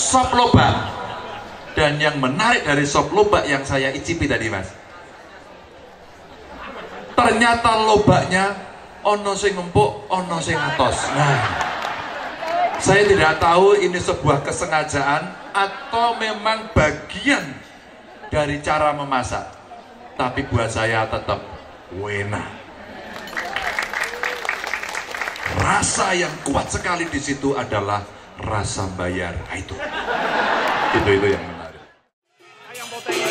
sop lobak. Dan yang menarik dari sop lobak yang saya icipi tadi, Mas, ternyata lobaknya ono sing empuk, ono sing atos. Nah, saya tidak tahu ini sebuah kesengajaan atau memang bagian dari cara memasak, tapi buat saya tetap enak. Rasa yang kuat sekali di situ adalah rasa bayar. Nah, itu yang menarik. Wayang Potehi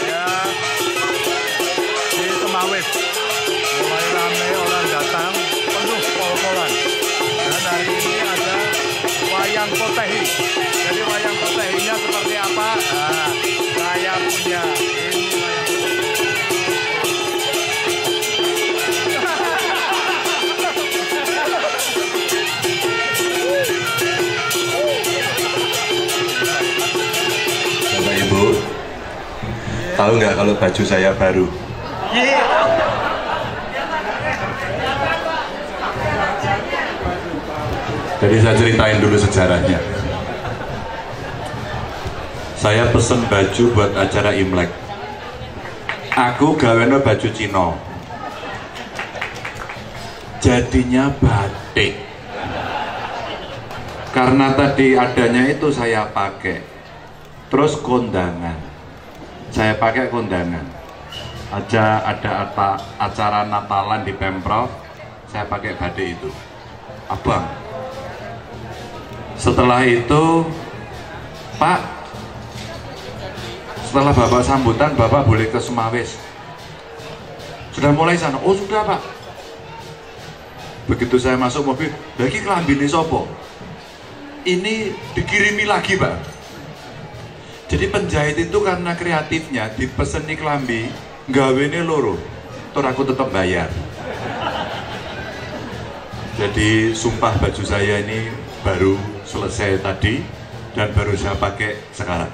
di Semawis mulai rame, orang datang penuh pol-polan. Dan hari ini ada Wayang Potehi. Jadi Wayang Potehinya seperti apa? Nah, saya punya. Tahu nggak kalau baju saya baru? Jadi saya ceritain dulu sejarahnya. Saya pesen baju buat acara Imlek. Aku gaweno baju Cino. Jadinya batik. Karena tadi adanya itu saya pakai. Terus kondangan. Saya pakai kondangan aja, ada acara Natalan di Pemprov, saya pakai badai itu, abang. Setelah itu, Pak, setelah Bapak sambutan, Bapak boleh ke Semawis. Sudah mulai sana? Oh sudah, Pak. Begitu saya masuk mobil, lagi kelambini sopo. Ini dikirimi lagi, Pak. Jadi penjahit itu karena kreatifnya, dipeseni klambi, gawene loro, terus aku tetap bayar. Jadi sumpah baju saya ini baru selesai tadi dan baru saya pakai sekarang.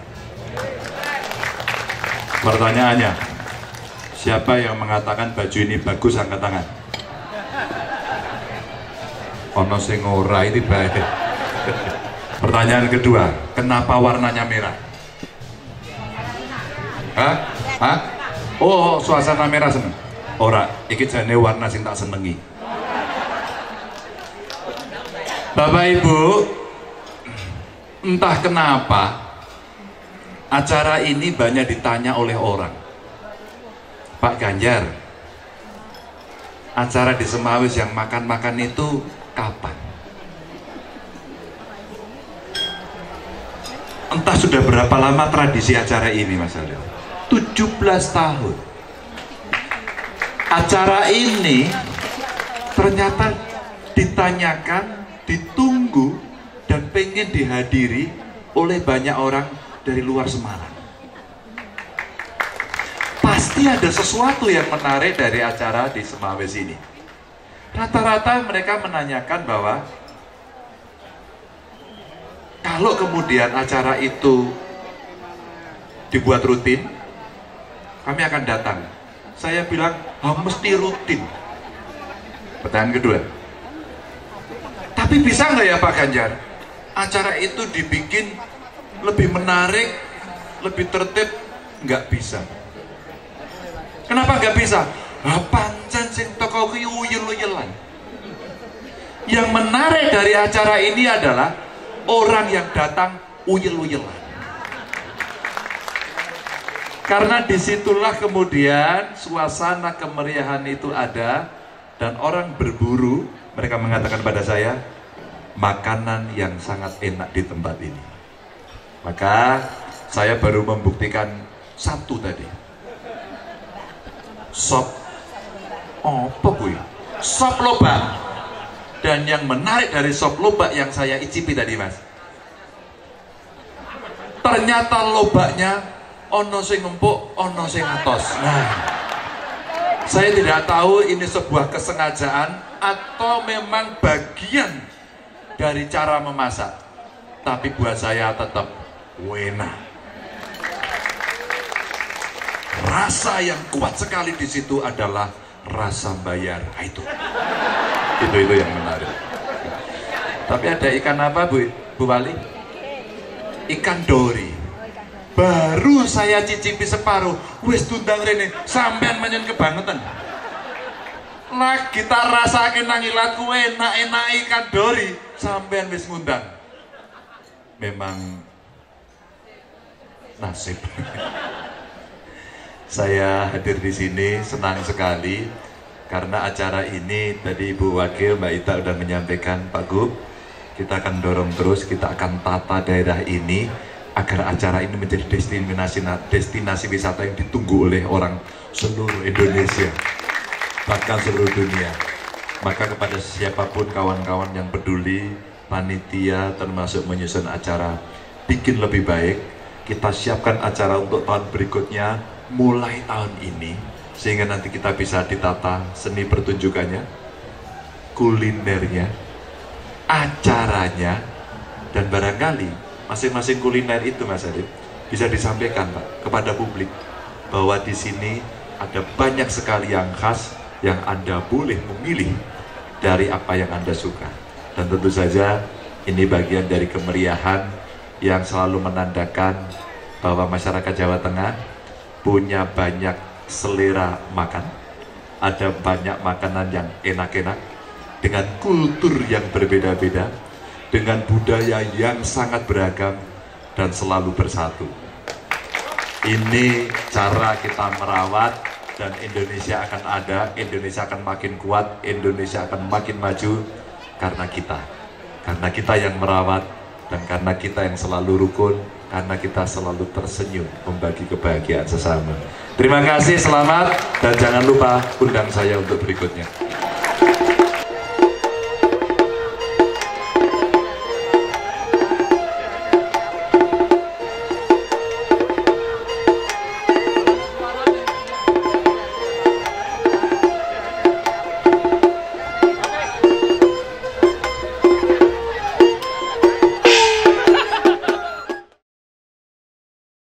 Pertanyaannya, siapa yang mengatakan baju ini bagus, angkat tangan. Ono sing ora iki bae. Pertanyaan kedua, kenapa warnanya merah? Hah? Hah? Oh, suasana merah seneng. Ora, iki jane warna sing tak senengi. Bapak Ibu, entah kenapa acara ini banyak ditanya oleh orang. Pak Ganjar, acara di Semawis yang makan-makan itu kapan? Entah sudah berapa lama tradisi acara ini, Mas Alif. 17 tahun. Acara ini ternyata ditanyakan, ditunggu, dan pengen dihadiri oleh banyak orang dari luar Semarang. Pasti ada sesuatu yang menarik dari acara di Semawis ini. Rata-rata mereka menanyakan bahwa kalau kemudian acara itu dibuat rutin, kami akan datang. Saya bilang, mesti rutin. Pertanyaan kedua, tapi bisa nggak ya Pak Ganjar, acara itu dibikin lebih menarik, lebih tertib? Nggak bisa. Kenapa nggak bisa? Pancen sing teko kuwi uyel-uyelan. Yang menarik dari acara ini adalah orang yang datang uyel-uyelan. Karena disitulah kemudian suasana kemeriahan itu ada, dan orang berburu. Mereka mengatakan pada saya, makanan yang sangat enak di tempat ini. Maka saya baru membuktikan satu tadi. Sop apa kuwi? Sop lobak. Dan yang menarik dari sop lobak yang saya icipi tadi, Mas, ternyata lobaknya ono sing empuk, ono sing atos. Nah, saya tidak tahu ini sebuah kesengajaan atau memang bagian dari cara memasak, tapi buat saya tetap enak. Rasa yang kuat sekali di situ adalah rasa bayar. Nah, itu yang menarik. Tapi ada ikan apa, Bu Wali? ikan dori. Baru saya cicipi separuh, wis tundang rene, sampean menyen kebangetan. Nah, kita rasakin nangilat kue, enak-enak ikan dori, sampean wis ngundang. Memang nasib. Saya hadir di sini senang sekali karena acara ini tadi Ibu Wakil Mbak Ita sudah menyampaikan, Pak Gub, kita akan dorong terus, kita akan tata daerah ini agar acara ini menjadi destinasi wisata yang ditunggu oleh orang seluruh Indonesia, bahkan seluruh dunia. Maka kepada siapapun kawan-kawan yang peduli, panitia termasuk menyusun acara, bikin lebih baik. Kita siapkan acara untuk tahun berikutnya mulai tahun ini, sehingga nanti kita bisa ditata seni pertunjukannya, kulinernya, acaranya, dan barangkali masing-masing kuliner itu, Mas Adip, bisa disampaikan, Pak, kepada publik bahwa di sini ada banyak sekali yang khas yang Anda boleh memilih dari apa yang Anda suka. Dan tentu saja ini bagian dari kemeriahan yang selalu menandakan bahwa masyarakat Jawa Tengah punya banyak selera makan, ada banyak makanan yang enak-enak, dengan kultur yang berbeda-beda, dengan budaya yang sangat beragam, dan selalu bersatu. Ini cara kita merawat, dan Indonesia akan ada, Indonesia akan makin kuat, Indonesia akan makin maju, karena kita yang merawat, dan karena kita yang selalu rukun, karena kita selalu tersenyum membagi kebahagiaan sesama. Terima kasih, selamat, dan jangan lupa undang saya untuk berikutnya.